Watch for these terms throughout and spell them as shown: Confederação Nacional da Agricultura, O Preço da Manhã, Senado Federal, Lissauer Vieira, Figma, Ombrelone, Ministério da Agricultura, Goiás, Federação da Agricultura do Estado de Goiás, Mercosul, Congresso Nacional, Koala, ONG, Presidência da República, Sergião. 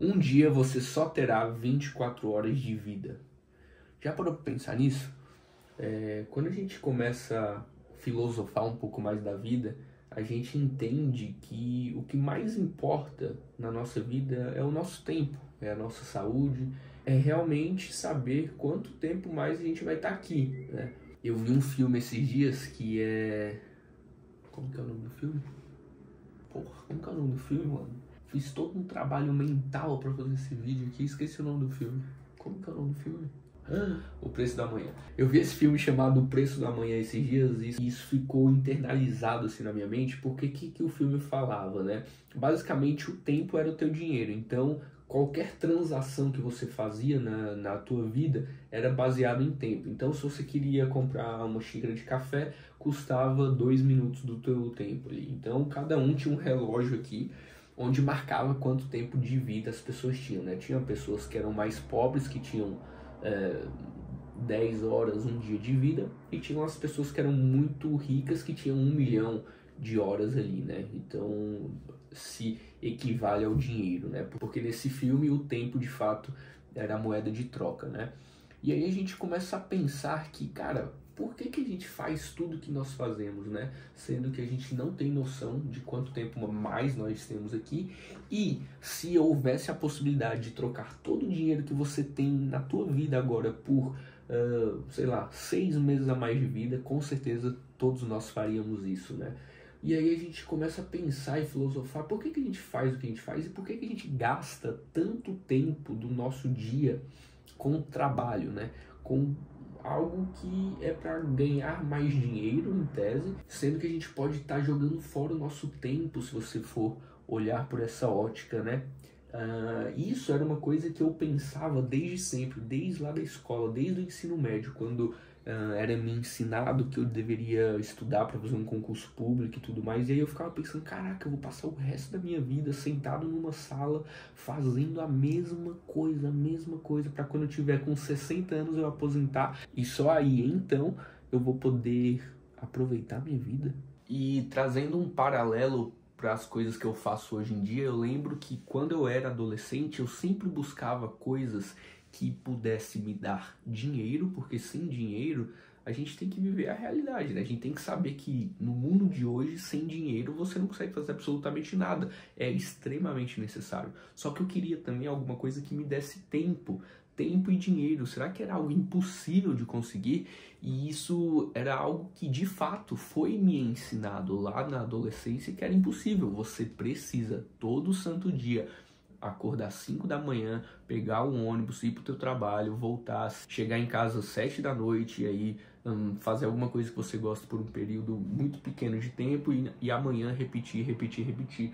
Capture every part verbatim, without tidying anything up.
Um dia você só terá vinte e quatro horas de vida. Já parou para pensar nisso? É, quando a gente começa a filosofar um pouco mais da vida, a gente entende que o que mais importa na nossa vida é o nosso tempo, é a nossa saúde, é realmente saber quanto tempo mais a gente vai estar aqui, né? Eu vi um filme esses dias que é... Como que é o nome do filme? Porra, como que é o nome do filme, mano? Fiz todo um trabalho mental pra fazer esse vídeo aqui, esqueci o nome do filme. Como que é o nome do filme? Ah, O Preço da Manhã. Eu vi esse filme chamado O Preço da Manhã esses dias e isso ficou internalizado assim na minha mente, porque o que, que o filme falava, né? Basicamente, o tempo era o teu dinheiro, então qualquer transação que você fazia na, na tua vida era baseado em tempo. Então, se você queria comprar uma xícara de café, custava dois minutos do teu tempo ali. Então, cada um tinha um relógio aqui, onde marcava quanto tempo de vida as pessoas tinham, né? Tinha pessoas que eram mais pobres, que tinham é, dez horas, um dia de vida, e tinham as pessoas que eram muito ricas, que tinham um milhão de horas ali, né? Então, se equivale ao dinheiro, né? Porque nesse filme o tempo, de fato, era a moeda de troca, né? E aí a gente começa a pensar que, cara, por que que a gente faz tudo que nós fazemos, né? Sendo que a gente não tem noção de quanto tempo mais nós temos aqui. E se houvesse a possibilidade de trocar todo o dinheiro que você tem na tua vida agora por, uh, sei lá, seis meses a mais de vida, com certeza todos nós faríamos isso, né? E aí a gente começa a pensar e filosofar por que que a gente faz o que a gente faz e por que que a gente gasta tanto tempo do nosso dia com trabalho, né? Com algo que é para ganhar mais dinheiro, em tese, sendo que a gente pode estar tá jogando fora o nosso tempo, se você for olhar por essa ótica, né? Uh, isso era uma coisa que eu pensava desde sempre, desde lá da escola, desde o ensino médio, quando uh, era me ensinado que eu deveria estudar para fazer um concurso público e tudo mais, e aí eu ficava pensando, caraca, eu vou passar o resto da minha vida sentado numa sala fazendo a mesma coisa, a mesma coisa, para quando eu tiver com sessenta anos eu aposentar, e só aí então eu vou poder aproveitar a minha vida. E trazendo um paralelo para as coisas que eu faço hoje em dia, eu lembro que quando eu era adolescente eu sempre buscava coisas que pudesse me dar dinheiro, porque sem dinheiro a gente tem que viver a realidade, né? A gente tem que saber que no mundo de hoje, sem dinheiro, você não consegue fazer absolutamente nada. É extremamente necessário. Só que eu queria também alguma coisa que me desse tempo. Tempo e dinheiro. Será que era algo impossível de conseguir? E isso era algo que, de fato, foi me ensinado lá na adolescência, que era impossível. Você precisa, todo santo dia, acordar às cinco da manhã, pegar um ônibus, ir pro teu trabalho, voltar, chegar em casa às sete da noite e aí hum, fazer alguma coisa que você gosta por um período muito pequeno de tempo e, e amanhã repetir, repetir, repetir.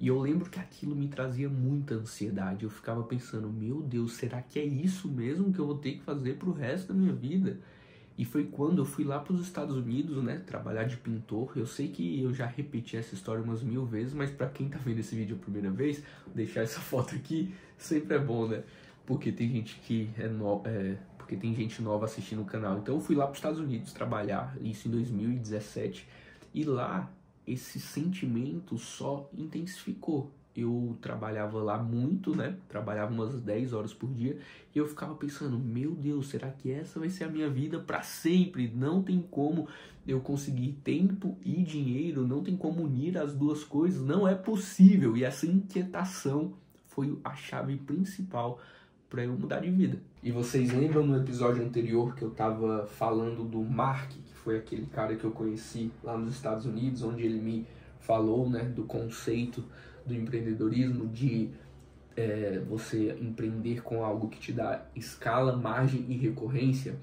E eu lembro que aquilo me trazia muita ansiedade. Eu ficava pensando, meu Deus, será que é isso mesmo que eu vou ter que fazer pro resto da minha vida? E foi quando eu fui lá para os Estados Unidos, né, trabalhar de pintor. Eu sei que eu já repeti essa história umas mil vezes, mas para quem tá vendo esse vídeo a primeira vez, deixar essa foto aqui sempre é bom, né? Porque tem gente que é, no... é... porque tem gente nova assistindo o canal. Então eu fui lá para os Estados Unidos trabalhar, isso em dois mil e dezessete, e lá esse sentimento só intensificou. Eu trabalhava lá muito, né? Trabalhava umas dez horas por dia. E eu ficava pensando, meu Deus, será que essa vai ser a minha vida para sempre? Não tem como eu conseguir tempo e dinheiro. Não tem como unir as duas coisas. Não é possível. E essa inquietação foi a chave principal para eu mudar de vida. E vocês lembram no episódio anterior que eu tava falando do Mark, que foi aquele cara que eu conheci lá nos Estados Unidos, onde ele me falou, né, do conceito do empreendedorismo, de é, você empreender com algo que te dá escala, margem e recorrência.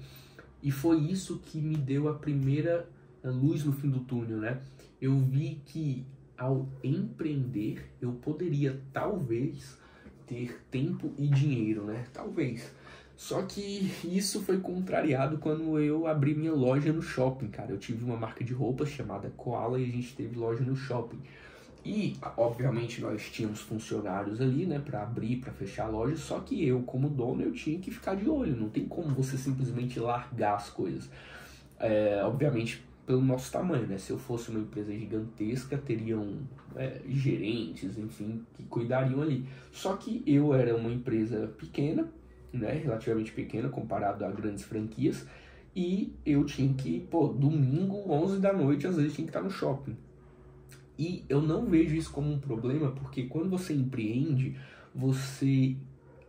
E foi isso que me deu a primeira luz no fim do túnel, né? Eu vi que ao empreender eu poderia talvez ter tempo e dinheiro, né? Talvez. Só que isso foi contrariado quando eu abri minha loja no shopping, cara. Eu tive uma marca de roupas chamada Koala e a gente teve loja no shopping. E, obviamente, nós tínhamos funcionários ali, né, para abrir, para fechar a loja, só que eu, como dono, eu tinha que ficar de olho. Não tem como você simplesmente largar as coisas. É, obviamente, pelo nosso tamanho, né? Se eu fosse uma empresa gigantesca, teriam é, gerentes, enfim, que cuidariam ali. Só que eu era uma empresa pequena, né? Relativamente pequena, comparado a grandes franquias. E eu tinha que, pô, domingo, onze da noite, às vezes tinha que estar no shopping. E eu não vejo isso como um problema, porque quando você empreende, você...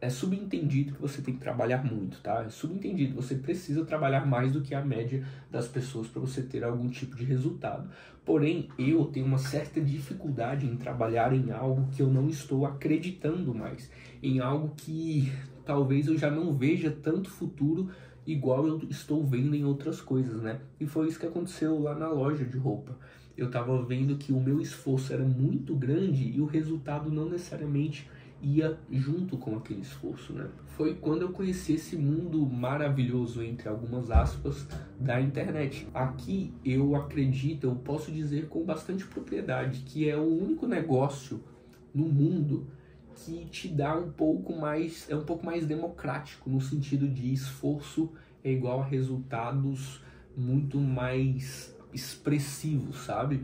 é subentendido que você tem que trabalhar muito, tá? É subentendido, você precisa trabalhar mais do que a média das pessoas para você ter algum tipo de resultado. Porém, eu tenho uma certa dificuldade em trabalhar em algo que eu não estou acreditando mais, em algo que talvez eu já não veja tanto futuro igual eu estou vendo em outras coisas, né? E foi isso que aconteceu lá na loja de roupa. Eu estava vendo que o meu esforço era muito grande e o resultado não necessariamente ia junto com aquele esforço, né? Foi quando eu conheci esse mundo maravilhoso, entre algumas aspas, da internet. Aqui eu acredito, eu posso dizer com bastante propriedade, que é o único negócio no mundo que te dá um pouco mais, é um pouco mais democrático, no sentido de esforço é igual a resultados muito mais expressivos, sabe?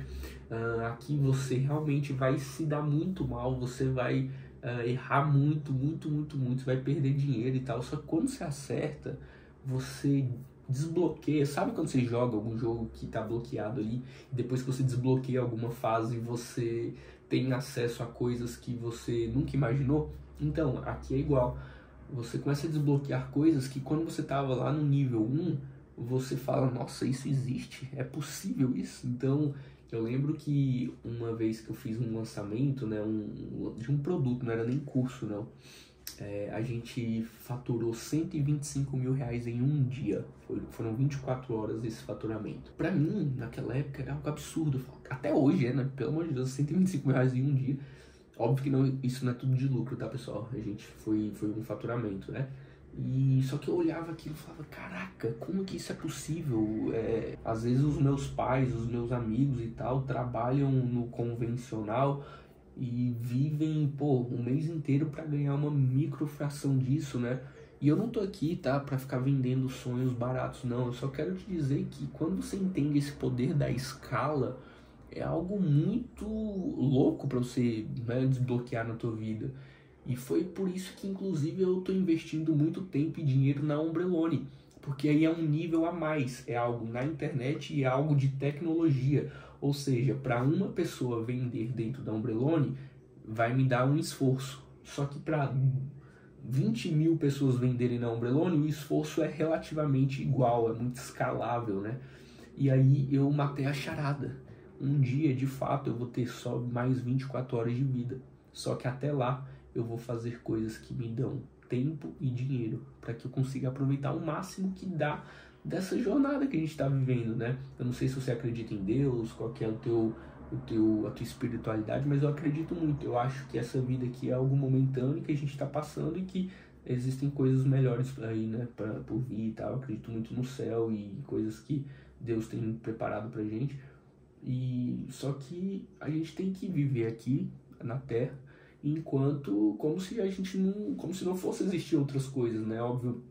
Uh, aqui você realmente vai se dar muito mal, você vai Uh, errar muito, muito, muito, muito, vai perder dinheiro e tal. Só que quando você acerta, você desbloqueia. Sabe quando você joga algum jogo que tá bloqueado ali? E depois que você desbloqueia alguma fase, você tem acesso a coisas que você nunca imaginou? Então, aqui é igual. Você começa a desbloquear coisas que quando você tava lá no nível um, você fala, nossa, isso existe? É possível isso? Então... eu lembro que uma vez que eu fiz um lançamento, né, um, de um produto, não era nem curso, não. É, a gente faturou cento e vinte e cinco mil reais em um dia. Foram vinte e quatro horas esse faturamento. Pra mim, naquela época, era algo absurdo. Até hoje, né? Pelo amor de Deus, cento e vinte e cinco mil reais em um dia. Óbvio que não, isso não é tudo de lucro, tá, pessoal? A gente foi, foi um faturamento, né? E só que eu olhava aquilo e falava, caraca, como que isso é possível? É, às vezes os meus pais, os meus amigos e tal, trabalham no convencional e vivem, pô, um mês inteiro para ganhar uma microfração disso, né? E eu não tô aqui, tá, pra ficar vendendo sonhos baratos, não. Eu só quero te dizer que quando você entende esse poder da escala, é algo muito louco para você, né, desbloquear na tua vida. E foi por isso que, inclusive, eu estou investindo muito tempo e dinheiro na Ombrelone. Porque aí é um nível a mais. É algo na internet e é algo de tecnologia. Ou seja, para uma pessoa vender dentro da Ombrelone, vai me dar um esforço. Só que para vinte mil pessoas venderem na Ombrelone, o esforço é relativamente igual, é muito escalável, né? E aí eu matei a charada. Um dia, de fato, eu vou ter só mais vinte e quatro horas de vida. Só que até lá... eu vou fazer coisas que me dão tempo e dinheiro para que eu consiga aproveitar o máximo que dá dessa jornada que a gente está vivendo, né? Eu não sei se você acredita em Deus, qual que é o teu, o teu, a tua espiritualidade, mas eu acredito muito. Eu acho que essa vida aqui é algo momentâneo que a gente está passando e que existem coisas melhores por aí, né? Pra, por vir e tal. Eu acredito muito no céu e coisas que Deus tem preparado para gente. E só que a gente tem que viver aqui na Terra, enquanto, como se a gente não, como se não fosse existir outras coisas, né? Óbvio,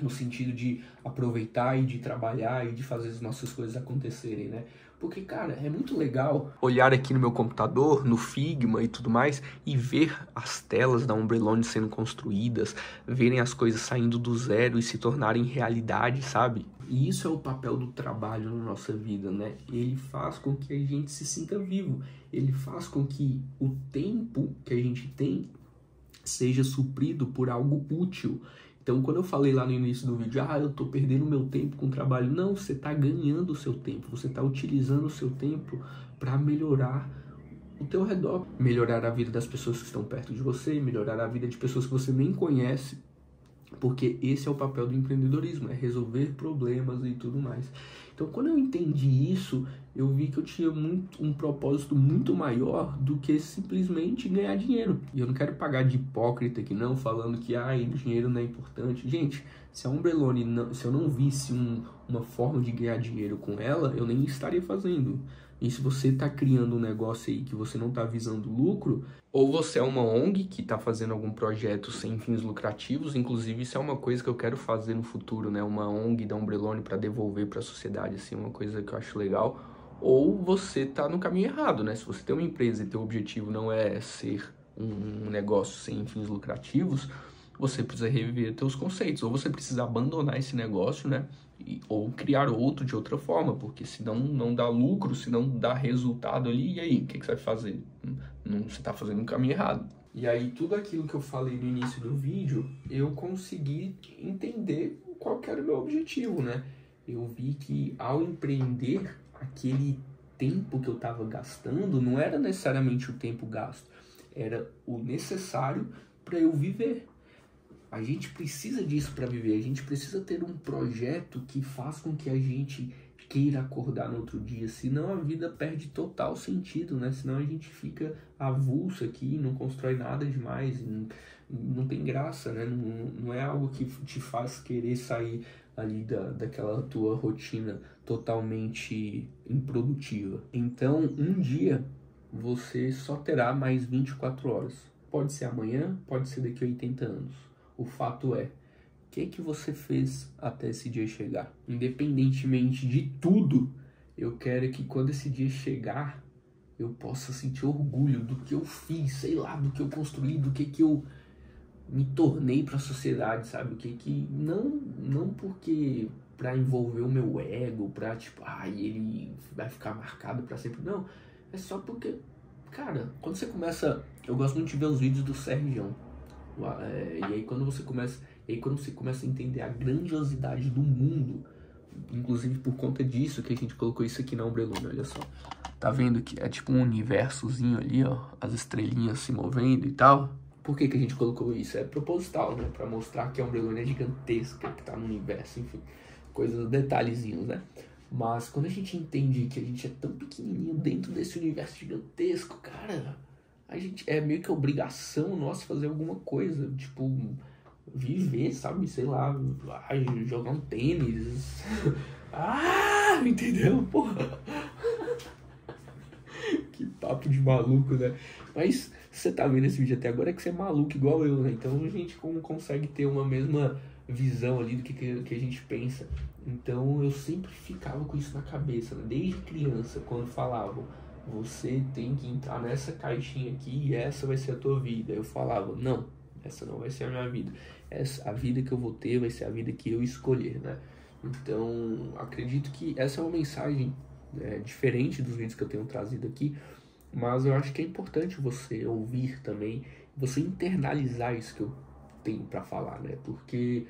no sentido de aproveitar e de trabalhar e de fazer as nossas coisas acontecerem, né? Porque, cara, é muito legal olhar aqui no meu computador, no Figma e tudo mais, e ver as telas da Ombrelone sendo construídas, verem as coisas saindo do zero e se tornarem realidade, sabe? E isso é o papel do trabalho na nossa vida, né? Ele faz com que a gente se sinta vivo. Ele faz com que o tempo que a gente tem seja suprido por algo útil. Então, quando eu falei lá no início do vídeo, ah, eu tô perdendo meu tempo com o trabalho. Não, você tá ganhando o seu tempo, você tá utilizando o seu tempo para melhorar o teu redor. Melhorar a vida das pessoas que estão perto de você, melhorar a vida de pessoas que você nem conhece, porque esse é o papel do empreendedorismo, é resolver problemas e tudo mais. Então, quando eu entendi isso, eu vi que eu tinha muito, um propósito muito maior do que simplesmente ganhar dinheiro. E eu não quero pagar de hipócrita aqui não, falando que ah, dinheiro não é importante. Gente, se a Ombrelone, não, se eu não visse um, uma forma de ganhar dinheiro com ela, eu nem estaria fazendo. E se você está criando um negócio aí que você não está visando lucro, ou você é uma O N G que está fazendo algum projeto sem fins lucrativos, inclusive isso é uma coisa que eu quero fazer no futuro, né? Uma O N G da Ombrelone para devolver para a sociedade, assim, uma coisa que eu acho legal. Ou você está no caminho errado, né? Se você tem uma empresa e teu objetivo não é ser um negócio sem fins lucrativos, você precisa rever seus conceitos, ou você precisa abandonar esse negócio, né? E, ou criar outro de outra forma, porque se não, não dá lucro, se não dá resultado ali, e aí, o que, que você vai fazer? Não, você está fazendo um caminho errado. E aí, tudo aquilo que eu falei no início do vídeo, eu consegui entender qual que era o meu objetivo, né? Eu vi que, ao empreender, aquele tempo que eu estava gastando não era necessariamente o tempo gasto, era o necessário para eu viver. A gente precisa disso para viver, a gente precisa ter um projeto que faz com que a gente queira acordar no outro dia, senão a vida perde total sentido, né? Senão a gente fica avulso aqui, não constrói nada demais, não, não tem graça, né? Não, não é algo que te faz querer sair ali da, daquela tua rotina totalmente improdutiva. Então, um dia você só terá mais vinte e quatro horas. Pode ser amanhã, pode ser daqui a oitenta anos. O fato é, o que, que você fez até esse dia chegar? Independentemente de tudo, eu quero que quando esse dia chegar, eu possa sentir orgulho do que eu fiz, sei lá, do que eu construí, do que, que eu me tornei para a sociedade, sabe? O que que não, não porque para envolver o meu ego, para tipo, ai, ah, ele vai ficar marcado para sempre, não. É só porque, cara, quando você começa, eu gosto muito de ver os vídeos do Sergião. E aí quando você começa, e aí quando você começa a entender a grandiosidade do mundo, inclusive por conta disso que a gente colocou isso aqui na Ombrelone, olha só. Tá vendo que é tipo um universozinho ali, ó, as estrelinhas se movendo e tal. Por que que a gente colocou isso? É proposital, né, para mostrar que a Ombrelone é gigantesca, que tá no universo, enfim, coisas, detalhezinhos, né? Mas quando a gente entende que a gente é tão pequenininho dentro desse universo gigantesco, cara, a gente é meio que obrigação nossa fazer alguma coisa, tipo, viver, sabe? Sei lá, jogar um tênis. Ah, entendeu? Porra. Que papo de maluco, né? Mas você tá vendo esse vídeo até agora é que você é maluco igual eu, né? Então a gente consegue ter uma mesma visão ali do que, que a gente pensa. Então eu sempre ficava com isso na cabeça, né? Desde criança, quando falavam, você tem que entrar nessa caixinha aqui e essa vai ser a tua vida. Eu falava, não, essa não vai ser a minha vida. Essa, a vida que eu vou ter vai ser a vida que eu escolher, né? Então, acredito que essa é uma mensagem é, diferente dos vídeos que eu tenho trazido aqui. Mas eu acho que é importante você ouvir também, você internalizar isso que eu tenho pra falar, né? Porque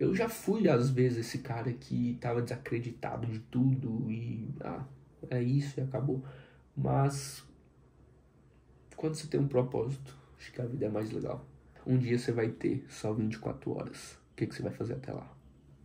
eu já fui, às vezes, esse cara que tava desacreditado de tudo e... ah, é isso e acabou. Mas quando você tem um propósito, acho que a vida é mais legal. Um dia você vai ter só vinte e quatro horas. O que, que você vai fazer até lá?